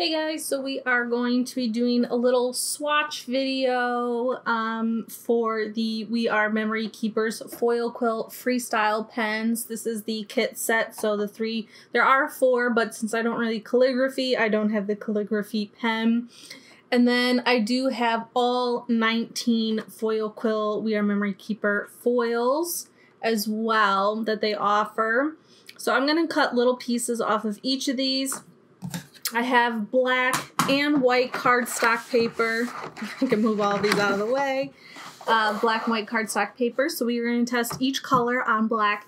Hey guys, so we are going to be doing a little swatch video for the We Are Memory Keepers Foil Quill Freestyle Pens. This is the kit set, so the three, there are four, but since I don't really calligraphy, I don't have the calligraphy pen. And then I do have all 19 Foil Quill We Are Memory Keeper foils as well that they offer. So I'm going to cut little pieces off of each of these. I have black and white cardstock paper. I can move all these out of the way. Black and white cardstock paper. So we are going to test each color on black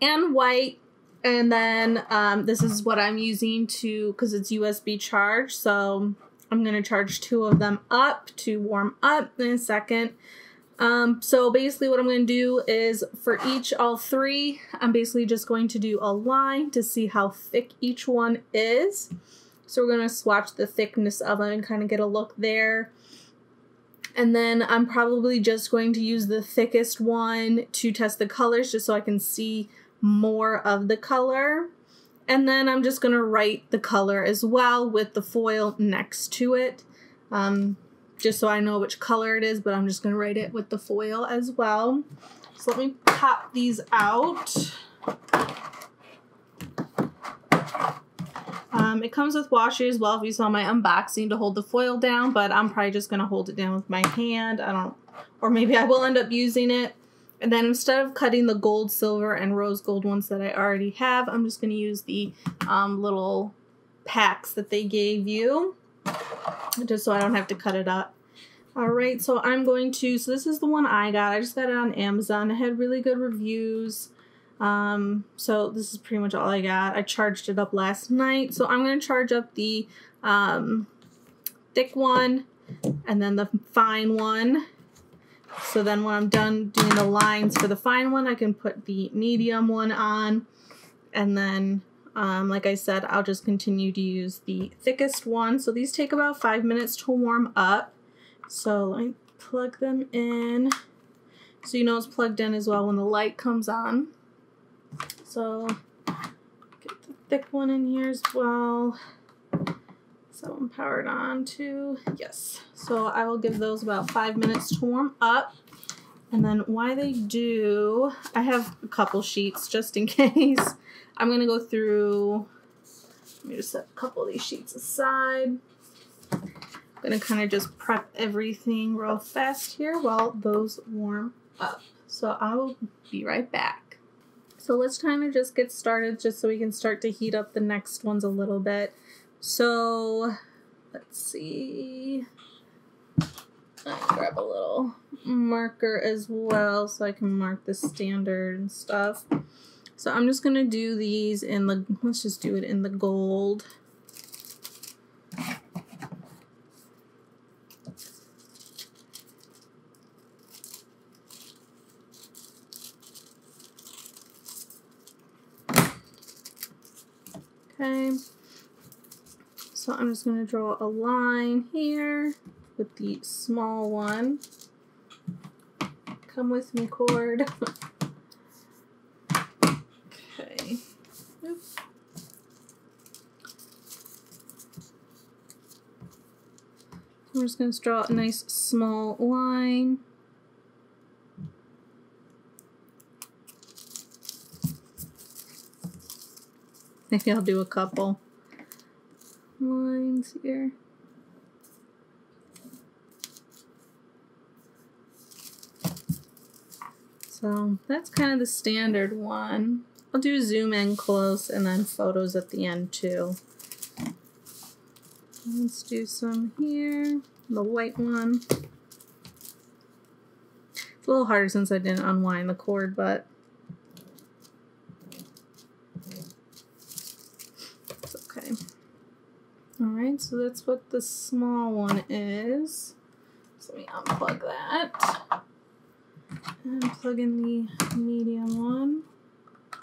and white. And then this is what I'm using because it's USB charged. So I'm going to charge two of them up to warm up in a second. So basically what I'm going to do is for all three, I'm basically just going to do a line to see how thick each one is. So we're going to swatch the thickness of them and kind of get a look there. And then I'm probably just going to use the thickest one to test the colors just so I can see more of the color. And then I'm just going to write the color as well with the foil next to it. Just so I know which color it is, but I'm just going to write it with the foil as well. So let me pop these out. It comes with washers as well, if you saw my unboxing, to hold the foil down, but I'm probably just going to hold it down with my hand. Or maybe I will end up using it. And then instead of cutting the gold, silver, and rose gold ones that I already have, I'm just going to use the little packs that they gave you, just so I don't have to cut it up. All right, so I'm going to, so this is the one I got. I just got it on Amazon. It had really good reviews. So this is pretty much all I got. I charged it up last night, so I'm going to charge up the thick one and then the fine one. So then when I'm done doing the lines for the fine one, I can put the medium one on. And then, like I said, I'll just continue to use the thickest one. So these take about 5 minutes to warm up. So let me plug them in. So you know it's plugged in as well when the light comes on. So get the thick one in here as well. So I'm powered on too. Yes. So I will give those about 5 minutes to warm up. And then why they do, I have a couple sheets just in case. I'm going to go through, let me just set a couple of these sheets aside. I'm going to kind of just prep everything real fast here while those warm up. So I will be right back. So let's kind of just get started just so we can start to heat up the next ones a little bit. So let's see. I grab a little marker as well so I can mark the standard and stuff. So I'm just going to do these in the, let's just do it in the gold. Okay. So I'm just going to draw a line here with the small one. Come with me, cord. Okay. Oops. I'm just going to draw a nice small line. Maybe I'll do a couple lines here. So that's kind of the standard one. I'll do zoom in close and then photos at the end too. Let's do some here, the white one. It's a little harder since I didn't unwind the cord, but it's okay. All right, so that's what the small one is. So let me unplug that. And plug in the medium one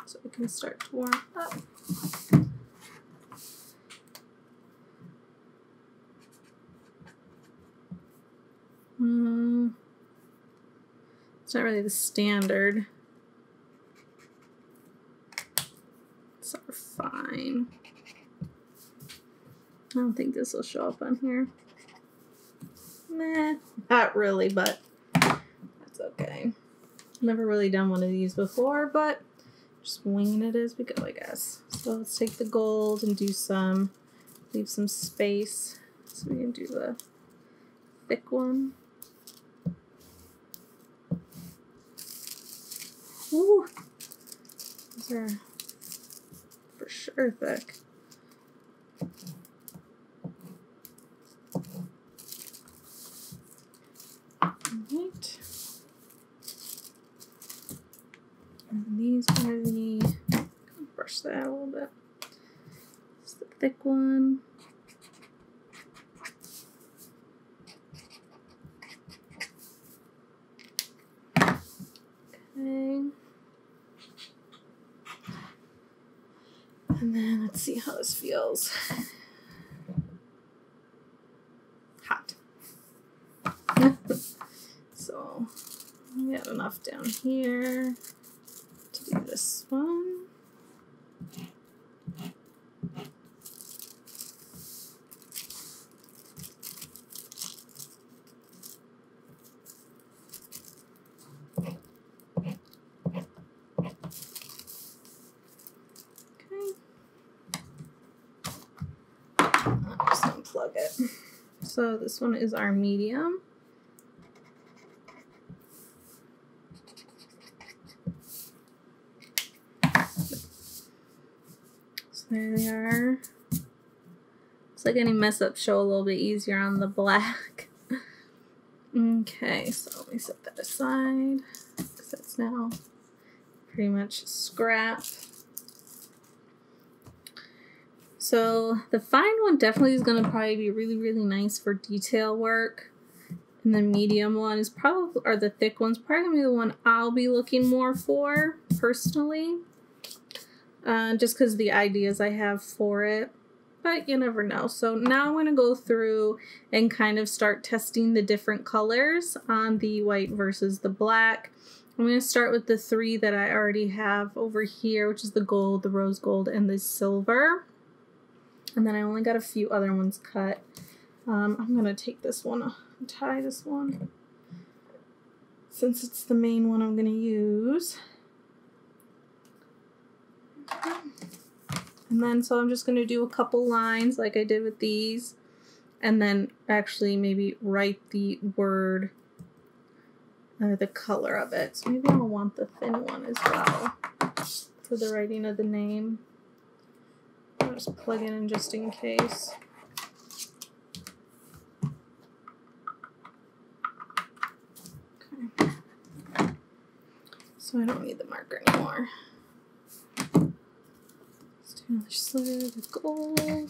so it can start to warm up. It's not really the standard. It's our fine. I don't think this will show up on here. Meh, not really, but that's okay. Never really done one of these before, but just winging it as we go, I guess. So let's take the gold and do some, leave some space so we can do the thick one. Ooh, these are for sure thick. Alright. And these are the, I'll brush that out a little bit. It's the thick one. Okay. And then let's see how this feels. Hot. So we got enough down here to do this one. So this one is our medium. So there they are. Looks like any mess up show a little bit easier on the black. Okay, so let me set that aside because that's now pretty much scrap. So the fine one definitely is going to probably be really, really nice for detail work. And the medium one is probably, or the thick one's probably going to be the one I'll be looking more for personally. Just because of the ideas I have for it. But you never know. So now I'm going to go through and kind of start testing the different colors on the white versus the black. I'm going to start with the three that I already have over here, which is the gold, the rose gold, and the silver. And then I only got a few other ones cut. I'm going to take this one and tie this one. Since it's the main one I'm going to use. And then so I'm just going to do a couple lines like I did with these. And then actually maybe write the word or the color of it. So maybe I'll want the thin one as well for the writing of the name. I'll just plug it in just in case. Okay. So I don't need the marker anymore. Let's do another sliver of gold.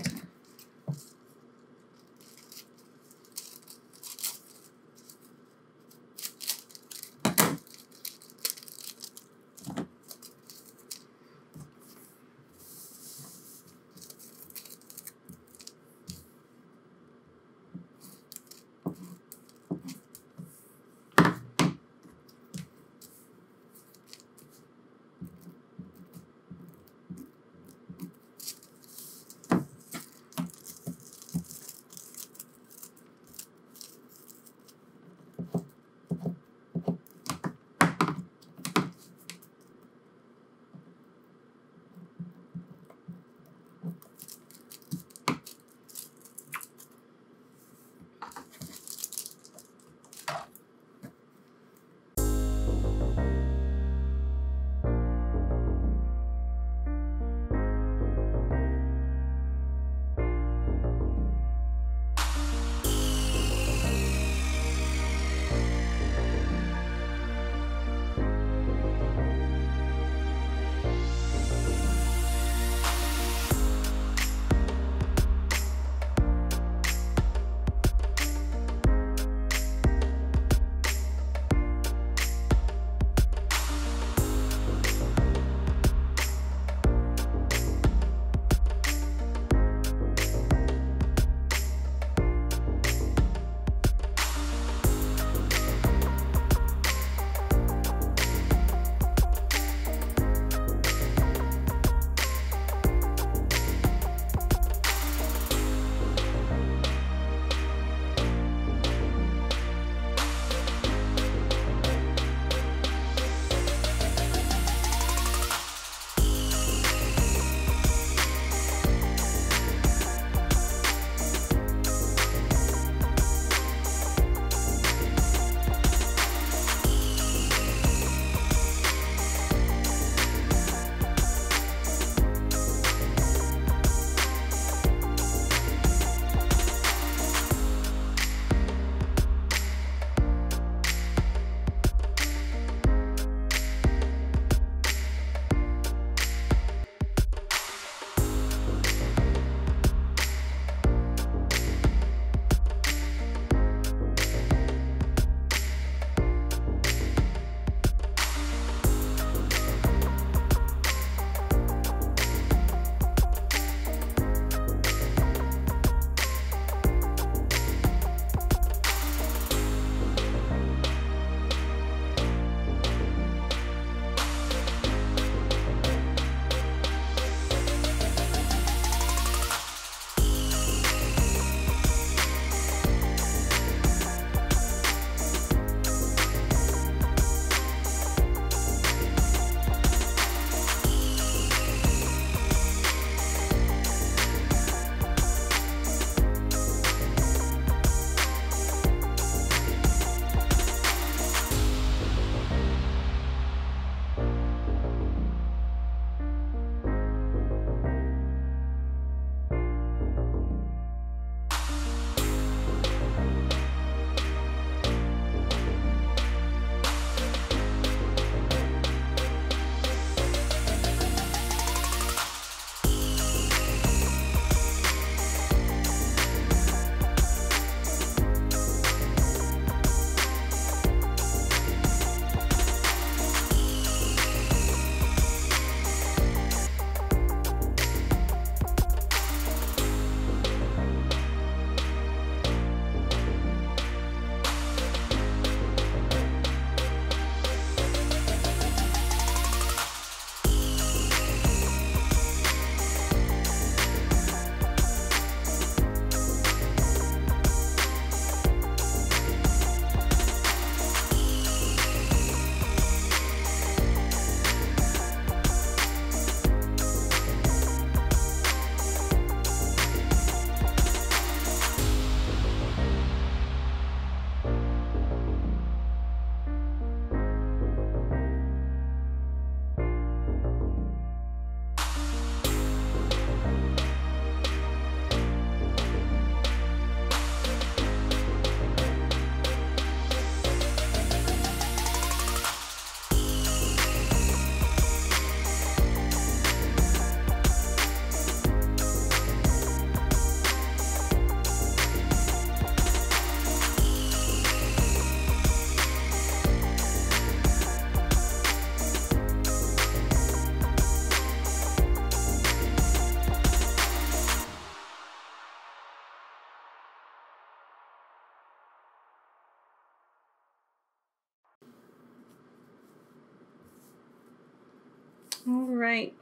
right.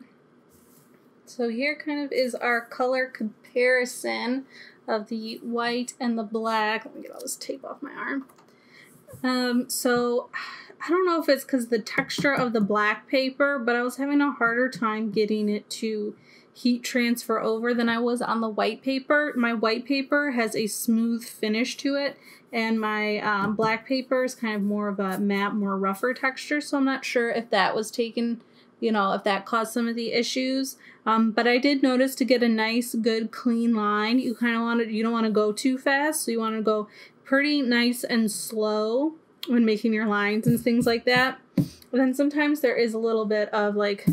So here kind of is our color comparison of the white and the black. Let me get all this tape off my arm. So I don't know if it's because the texture of the black paper, but I was having a harder time getting it to heat transfer over than I was on the white paper. My white paper has a smooth finish to it, and my black paper is kind of more of a matte, more rougher texture. So I'm not sure if that was taken, you know, if that caused some of the issues. But I did notice to get a nice, good, clean line, you kind of want to, you don't want to go too fast. So you want to go pretty nice and slow when making your lines and things like that. And then sometimes there is a little bit of like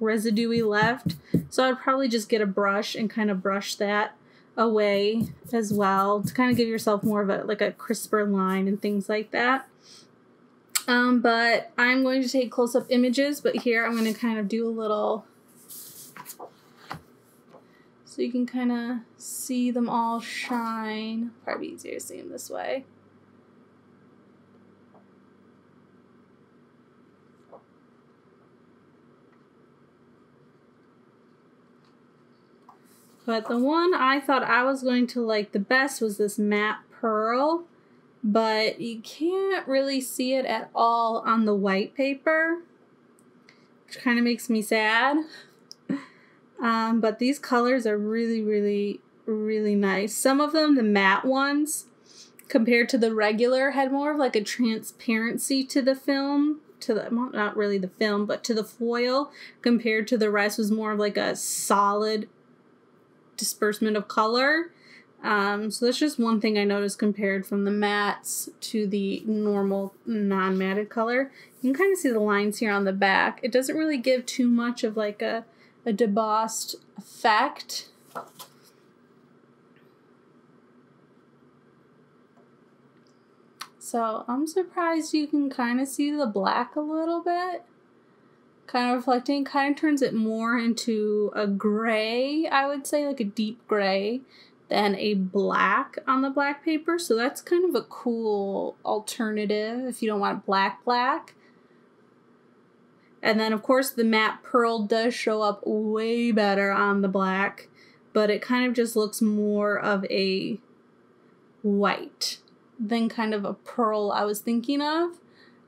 residue left. So I'd probably just get a brush and kind of brush that away as well to kind of give yourself more of a, like a crisper line and things like that. But I'm going to take close-up images, but here I'm going to kind of do a little, so you can kind of see them all shine. Probably easier to see them this way. But the one I thought I was going to like the best was this matte pearl, but you can't really see it at all on the white paper, which kind of makes me sad. But these colors are really, really, really nice. Some of them, the matte ones, compared to the regular, had more of like a transparency to the film. To the, well, not really the film, but to the foil, compared to the rest was more of like a solid disbursement of color. So that's just one thing I noticed compared from the mattes to the normal non-matted color. You can kind of see the lines here on the back. It doesn't really give too much of like a debossed effect. So I'm surprised you can kind of see the black a little bit. Kind of reflecting, kind of turns it more into a gray, I would say, like a deep gray than a black on the black paper. So that's kind of a cool alternative if you don't want black. And then of course the matte pearl does show up way better on the black, but it kind of just looks more of a white than kind of a pearl I was thinking of.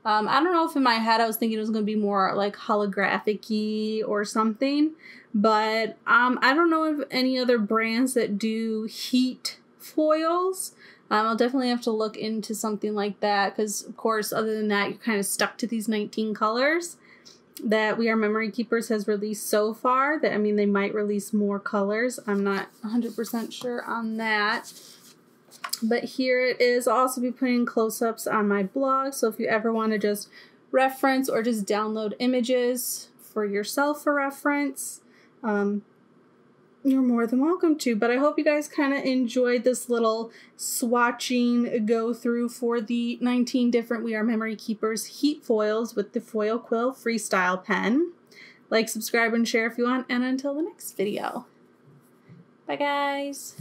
I don't know if in my head I was thinking it was going to be more like holographic-y or something, but I don't know of any other brands that do heat foils. I'll definitely have to look into something like that because, of course, other than that, you're kind of stuck to these 19 colors that We Are Memory Keepers has released so far. That, I mean, they might release more colors. I'm not 100% sure on that. But here it is. I'll also be putting close-ups on my blog, so if you ever want to just reference or just download images for yourself for reference, you're more than welcome to. But I hope you guys kind of enjoyed this little swatching go-through for the 19 different We Are Memory Keepers heat foils with the Foil Quill Freestyle Pen. Like, subscribe, and share if you want, and until the next video. Bye, guys!